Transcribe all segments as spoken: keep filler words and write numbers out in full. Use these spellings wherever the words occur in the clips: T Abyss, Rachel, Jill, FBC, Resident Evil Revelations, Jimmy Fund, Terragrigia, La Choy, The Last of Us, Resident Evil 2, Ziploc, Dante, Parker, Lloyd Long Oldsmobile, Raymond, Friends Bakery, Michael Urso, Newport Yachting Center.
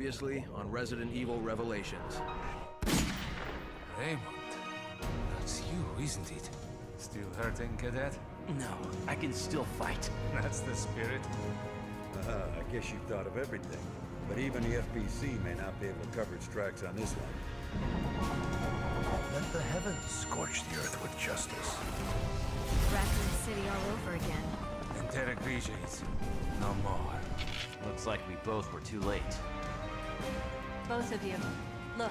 previously on Resident Evil Revelations. Raymond, that's you, isn't it? Still hurting, cadet? No, I can still fight. That's the spirit. Uh-huh, I guess you've thought of everything. But even the F B C may not be able to cover its tracks on this one. Let the heavens scorch the earth with justice. Raccoon City all over again. And Terragrigia is no more. Looks like we both were too late. Both of you, look.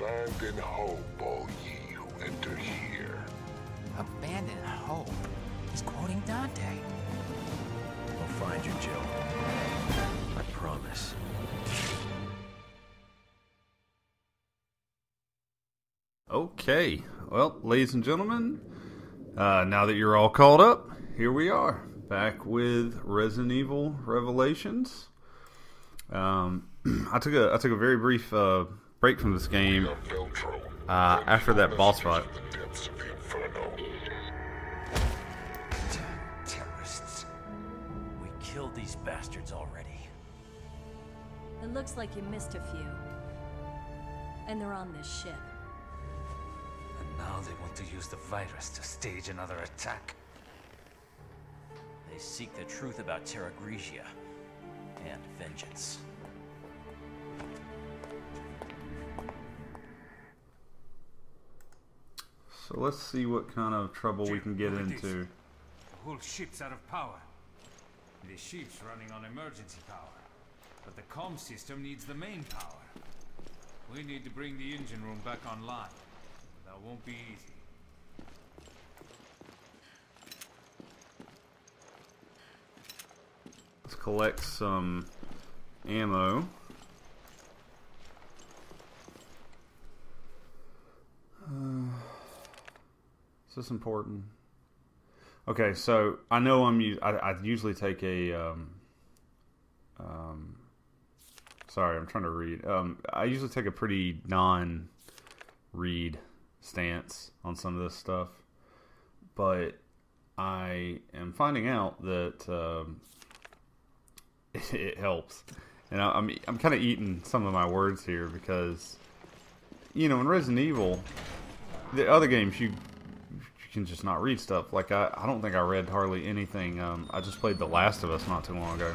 Abandon hope, all ye who enter here. Abandon hope? He's quoting Dante. I'll find you, Jill. I promise. Okay. Well, ladies and gentlemen, uh, now that you're all caught up, here we are. Back with Resident Evil Revelations. Um, I took a I took a very brief uh, break from this game uh, after that boss fight. Terrorists! We killed these bastards already. It looks like you missed a few, and they're on this ship. And now they want to use the virus to stage another attack. They seek the truth about Terragrigia and vengeance. So let's see what kind of trouble Jill, we can get into. The whole ship's out of power. The ship's running on emergency power, but the comm system needs the main power. We need to bring the engine room back online. That won't be easy. Let's collect some ammo. Uh, is this important? Okay, so I know I'm. I, I usually take a. Um, um, sorry, I'm trying to read. Um, I usually take a pretty non-read stance on some of this stuff, but I am finding out that. Um, It helps, and I, I'm I'm kind of eating some of my words here because, you know, in Resident Evil, the other games you, you can just not read stuff. Like I, I don't think I read hardly anything. Um, I just played The Last of Us not too long ago.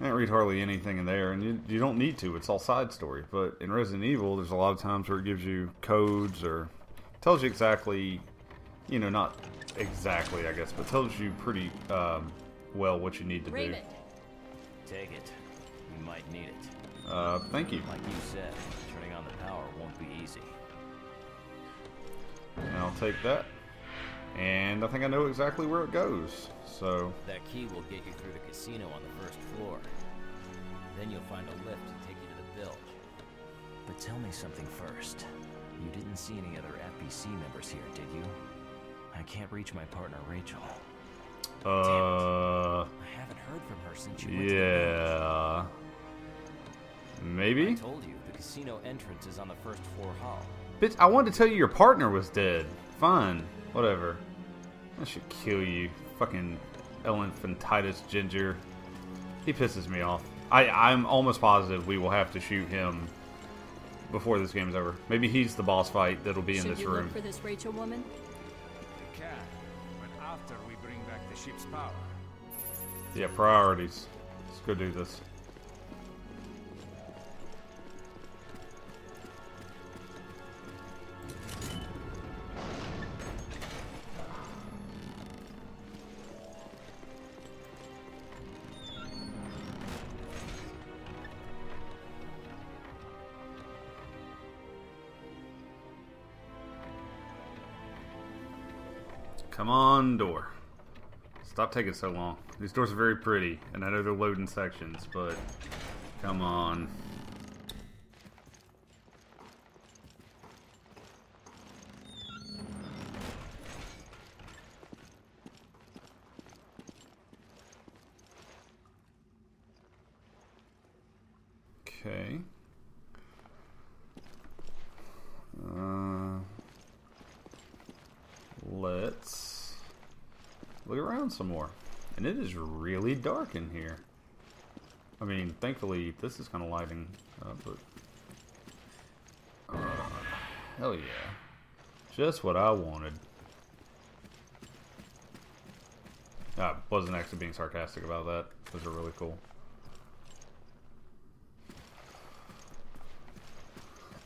I didn't read hardly anything in there, and you you don't need to. It's all side story. But in Resident Evil, there's a lot of times where it gives you codes or tells you exactly, you know, not exactly I guess, but tells you pretty um, well what you need to Raymond. do. Take it. You might need it. Uh, thank you. Like you said, turning on the power won't be easy. And I'll take that. And I think I know exactly where it goes. So that key will get you through the casino on the first floor. Then you'll find a lift to take you to the bilge. But tell me something first. You didn't see any other F B C members here, did you? I can't reach my partner, Rachel. Uh, I haven't heard from her since you went yeah. To the Maybe. I told you the casino entrance is on the first floor hall. Bitch, I wanted to tell you your partner was dead. Fine, whatever. I should kill you, fucking elephantitis ginger. He pisses me off. I I'm almost positive we will have to shoot him before this game's over. Maybe he's the boss fight that'll be should in this you room. Look for this Rachel woman? We can, but after we bring back the ship's power. Yeah, priorities. Let's go do this. Come on, door. Stop taking so long. These doors are very pretty, and I know they're loading sections, but come on. Okay. Uh, let's look around some more. And it is really dark in here. I mean, thankfully, this is kind of lighting up, but... Uh, hell yeah. Just what I wanted. I wasn't actually being sarcastic about that. Those are really cool.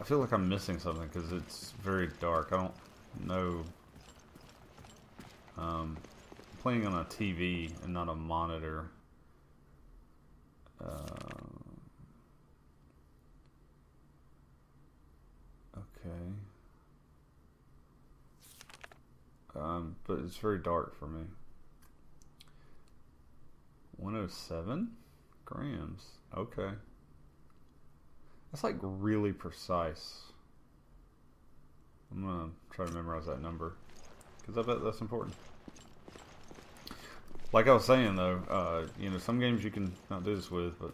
I feel like I'm missing something because it's very dark. I don't know. Um, I'm playing on a T V and not a monitor. Uh, okay. Um, but it's very dark for me. one oh seven grams. Okay. That's like really precise. I'm gonna try to memorize that number because I bet that's important. Like I was saying though, uh, you know, some games you can not do this with, but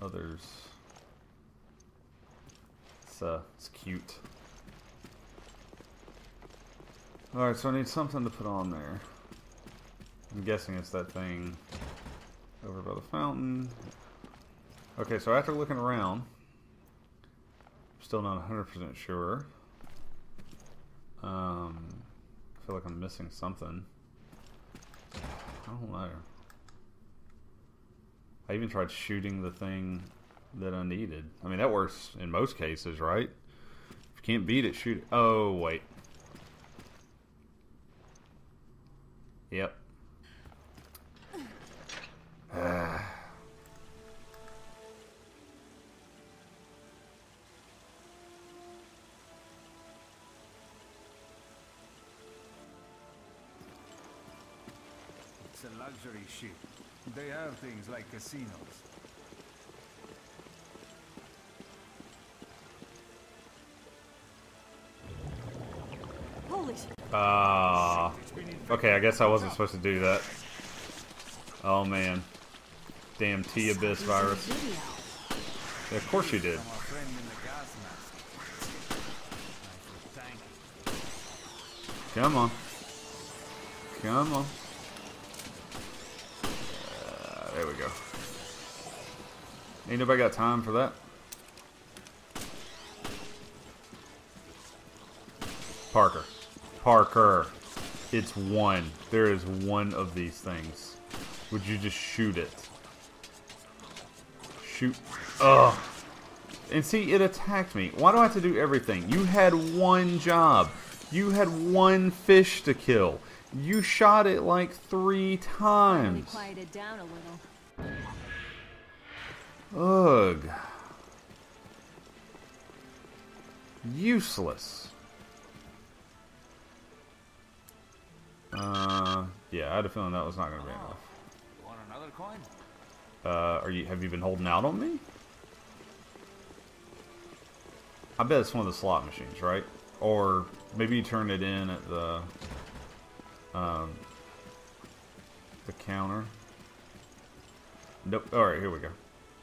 others, it's uh, it's cute. All right, so I need something to put on there. I'm guessing it's that thing over by the fountain. Okay, so after looking around, I'm still not one hundred percent sure. Um, I feel like I'm missing something. I don't know. I even tried shooting the thing that I needed. I mean, that works in most cases, right? If you can't beat it, shoot it. Oh, wait. Yep. Ah. It's a luxury ship. They have things like casinos. Holy shit. Ah. Okay, I guess I wasn't supposed to do that. Oh man. Damn T Abyss virus. Yeah, of course you did. Come on. Come on. Uh, there we go. Ain't nobody got time for that. Parker. Parker. It's one. There is one of these things. Would you just shoot it? Shoot. Ugh. And see, it attacked me. Why do I have to do everything? You had one job. You had one fish to kill. You shot it like three times. Quieted down a little. Ugh. Useless. Uh, yeah, I had a feeling that was not going to be enough. You want another coin? Uh, are you, have you been holding out on me? I bet it's one of the slot machines, right? Or maybe you turn it in at the um, the counter. Nope. All right, here we go.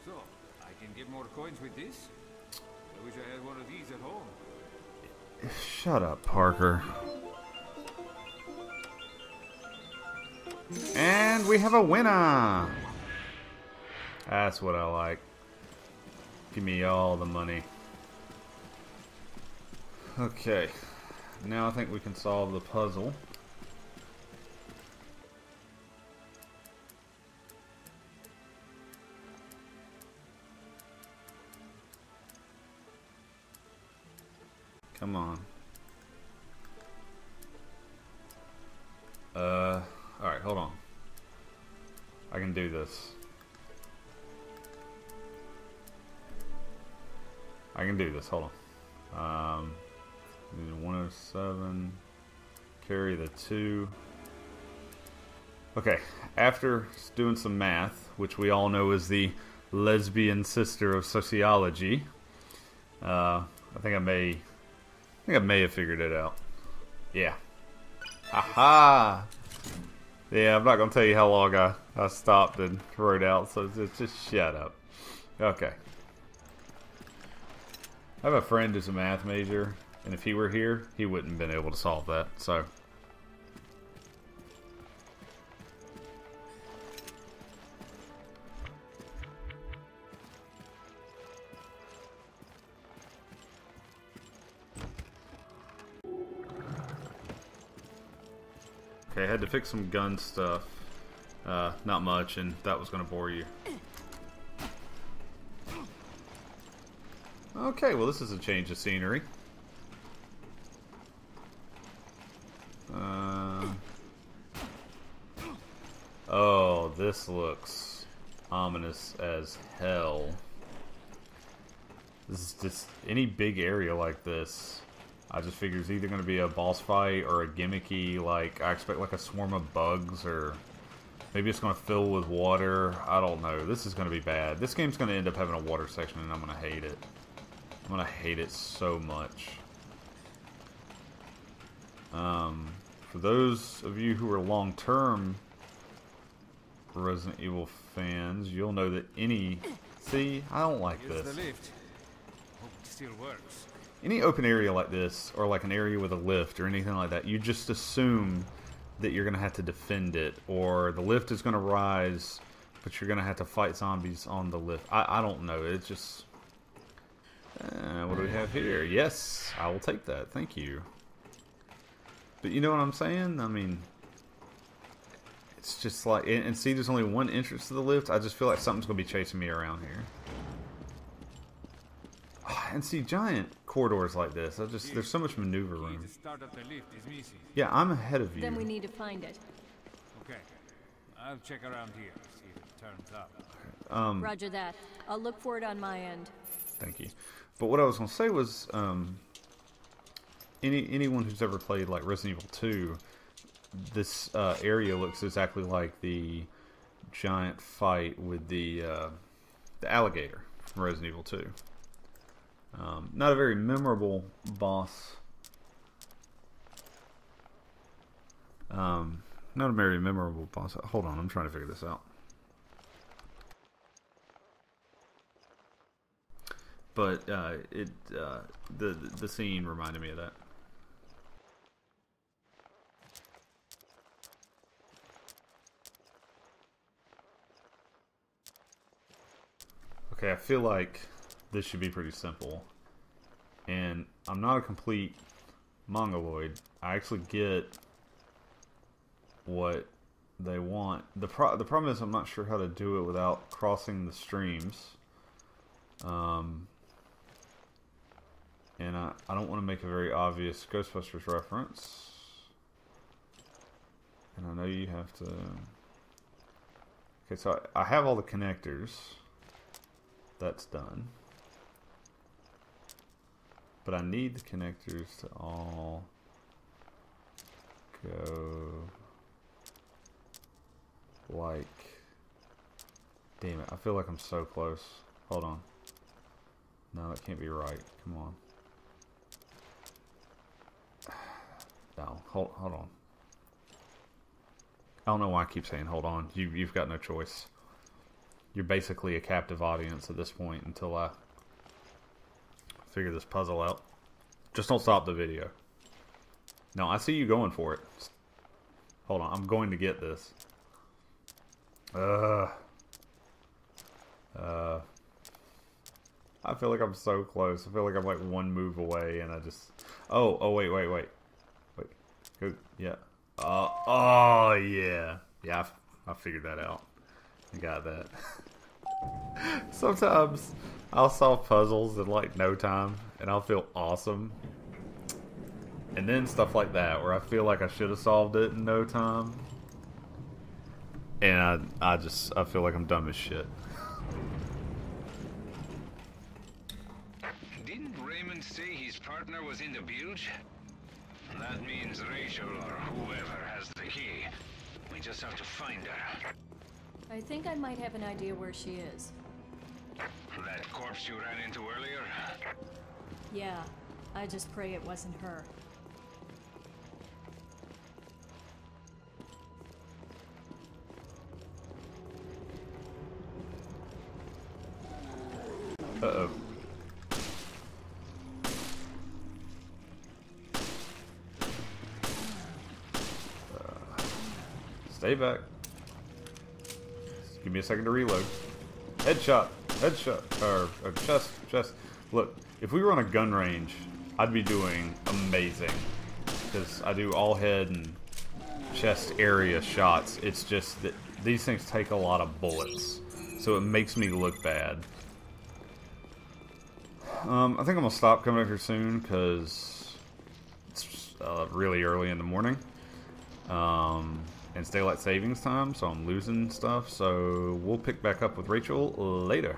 So I can get more coins with this. I wish I had one of these at home. Shut up, Parker. And we have a winner. That's what I like. Give me all the money. Okay. Now I think we can solve the puzzle. Come on. Uh, alright, hold on. I can do this. I can do this, hold on. Um, one oh seven, carry the two. Okay, after doing some math, which we all know is the lesbian sister of sociology, uh, I think I may, I think I may have figured it out. Yeah. Aha! Yeah, I'm not gonna tell you how long I, I stopped and wrote out, so just, just shut up. Okay. I have a friend who's a math major, and if he were here, he wouldn't have been able to solve that, so. Okay, I had to fix some gun stuff. Uh, not much, and that was gonna bore you. Okay, well this is a change of scenery. Uh, oh, this looks ominous as hell. This is just any big area like this. I just figure it's either going to be a boss fight or a gimmicky, like I expect like a swarm of bugs, or maybe it's going to fill with water. I don't know. This is going to be bad. This game's going to end up having a water section, and I'm going to hate it. I'm going to hate it so much. Um, for those of you who are long-term Resident Evil fans, you'll know that any... See, I don't like this. Use the lift. Hope it still works. Any open area like this, or like an area with a lift or anything like that, you just assume that you're going to have to defend it, or the lift is going to rise, but you're going to have to fight zombies on the lift. I, I don't know. It's just... Uh, what do we have here? Yes, I will take that. Thank you. But you know what I'm saying? I mean, it's just like, and, and see, there's only one entrance to the lift. I just feel like something's going to be chasing me around here. Oh, and see, giant corridors like this. I just, there's so much maneuver room. Yeah, I'm ahead of you. Then we need to find it. Okay, I'll check around here, see if it turns up. Um, Roger that. I'll look for it on my end. Thank you. But what I was going to say was, um, any anyone who's ever played like Resident Evil two, this uh, area looks exactly like the giant fight with the uh, the alligator from Resident Evil two. Um, not a very memorable boss. Um, not a very memorable boss. Hold on, I'm trying to figure this out. But uh, it uh, the the scene reminded me of that. Okay, I feel like this should be pretty simple, and I'm not a complete mongoloid. I actually get what they want. The pro the problem is I'm not sure how to do it without crossing the streams. Um. And I, I don't want to make a very obvious Ghostbusters reference. And I know you have to... Okay, so I, I have all the connectors. That's done. But I need the connectors to all go... like... Damn it, I feel like I'm so close. Hold on. No, that can't be right. Come on. No, hold, hold on. I don't know why I keep saying hold on. You, you've got no choice. You're basically a captive audience at this point until I figure this puzzle out. Just don't stop the video. No, I see you going for it. Hold on, I'm going to get this. Uh, uh, I feel like I'm so close. I feel like I'm like one move away, and I just... Oh, oh, wait, wait, wait. Go, yeah. Uh, oh, yeah. Yeah, I, f I figured that out. I got that. Sometimes I'll solve puzzles in like no time, and I'll feel awesome. And then stuff like that, where I feel like I should have solved it in no time. And I, I just, I feel like I'm dumb as shit. Didn't Raymond say his partner was in the bilge? That means Rachel or whoever has the key. We just have to find her. I think I might have an idea where she is. That corpse you ran into earlier? Yeah, I just pray it wasn't her. Uh-oh. Stay back. Just give me a second to reload. Headshot. Headshot. Or, or chest. Chest. Look, if we were on a gun range, I'd be doing amazing. Because I do all head and chest area shots. It's just that these things take a lot of bullets, so it makes me look bad. Um, I think I'm going to stop coming up here soon because it's uh, really early in the morning. Um, and it's daylight savings time, so I'm losing stuff. So we'll pick back up with Rachel later.